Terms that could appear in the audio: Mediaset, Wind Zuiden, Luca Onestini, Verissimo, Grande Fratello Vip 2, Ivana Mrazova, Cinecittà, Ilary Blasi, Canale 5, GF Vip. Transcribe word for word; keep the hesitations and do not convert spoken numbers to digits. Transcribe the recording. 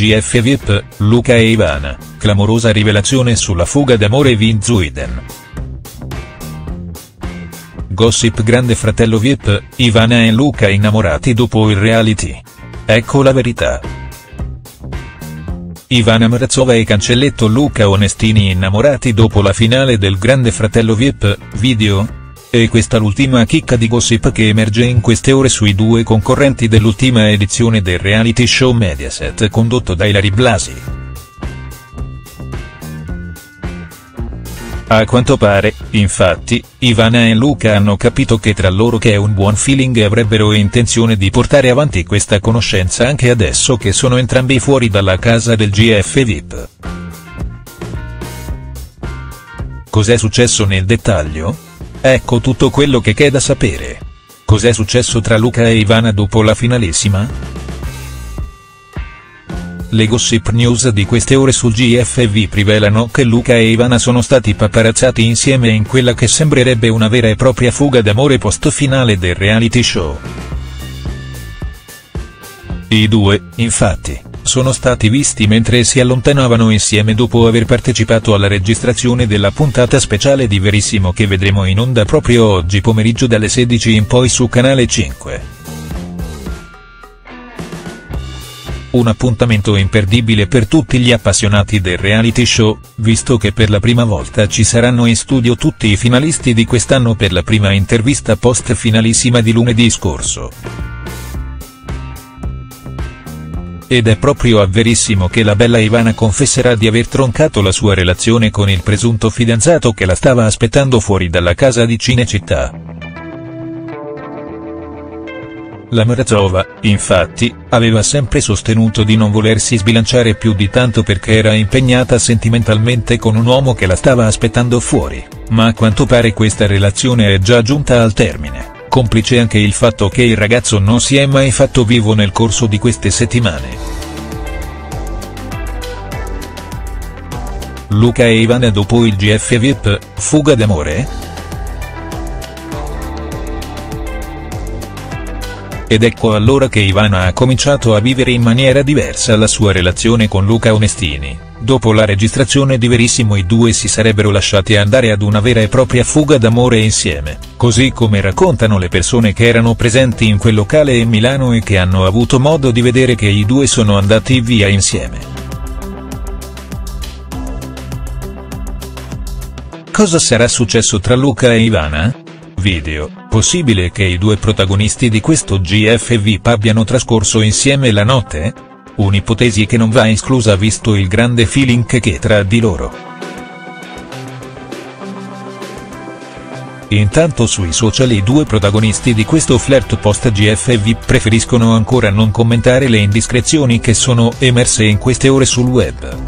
G F V I P, Luca e Ivana, clamorosa rivelazione sulla fuga d'amore Vin Zuiden. Gossip Grande Fratello V I P, Ivana e Luca innamorati dopo il reality. Ecco la verità. Ivana Mrazova e cancelletto Luca Onestini innamorati dopo la finale del Grande Fratello V I P, video? E questa l'ultima chicca di gossip che emerge in queste ore sui due concorrenti dell'ultima edizione del reality show Mediaset condotto da Ilary Blasi. A quanto pare, infatti, Ivana e Luca hanno capito che tra loro c'è un buon feeling e avrebbero intenzione di portare avanti questa conoscenza anche adesso che sono entrambi fuori dalla casa del G F V I P. Cos'è successo nel dettaglio? Ecco tutto quello che c'è da sapere. Cos'è successo tra Luca e Ivana dopo la finalissima? Le gossip news di queste ore sul G F V rivelano che Luca e Ivana sono stati paparazzati insieme in quella che sembrerebbe una vera e propria fuga d'amore post-finale del reality show. I due, infatti, sono stati visti mentre si allontanavano insieme dopo aver partecipato alla registrazione della puntata speciale di Verissimo che vedremo in onda proprio oggi pomeriggio dalle sedici in poi su Canale cinque. Un appuntamento imperdibile per tutti gli appassionati del reality show, visto che per la prima volta ci saranno in studio tutti i finalisti di quest'anno per la prima intervista post-finalissima di lunedì scorso. Ed è proprio a Verissimo che la bella Ivana confesserà di aver troncato la sua relazione con il presunto fidanzato che la stava aspettando fuori dalla casa di Cinecittà. La Mrazova, infatti, aveva sempre sostenuto di non volersi sbilanciare più di tanto perché era impegnata sentimentalmente con un uomo che la stava aspettando fuori, ma a quanto pare questa relazione è già giunta al termine. Complice anche il fatto che il ragazzo non si è mai fatto vivo nel corso di queste settimane. Luca e Ivana dopo il G F V I P, fuga d'amore? Ed ecco allora che Ivana ha cominciato a vivere in maniera diversa la sua relazione con Luca Onestini. Dopo la registrazione di Verissimo i due si sarebbero lasciati andare ad una vera e propria fuga d'amore insieme, così come raccontano le persone che erano presenti in quel locale in Milano e che hanno avuto modo di vedere che i due sono andati via insieme. Cosa sarà successo tra Luca e Ivana? Video. Possibile che i due protagonisti di questo G F V I P abbiano trascorso insieme la notte? Un'ipotesi che non va esclusa visto il grande feeling che c'è tra di loro. Intanto sui social i due protagonisti di questo flirt post G F V preferiscono ancora non commentare le indiscrezioni che sono emerse in queste ore sul web.